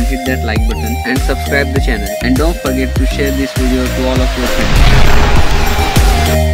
then hit that like button and subscribe the channel. And don't forget to share this video to all of your friends.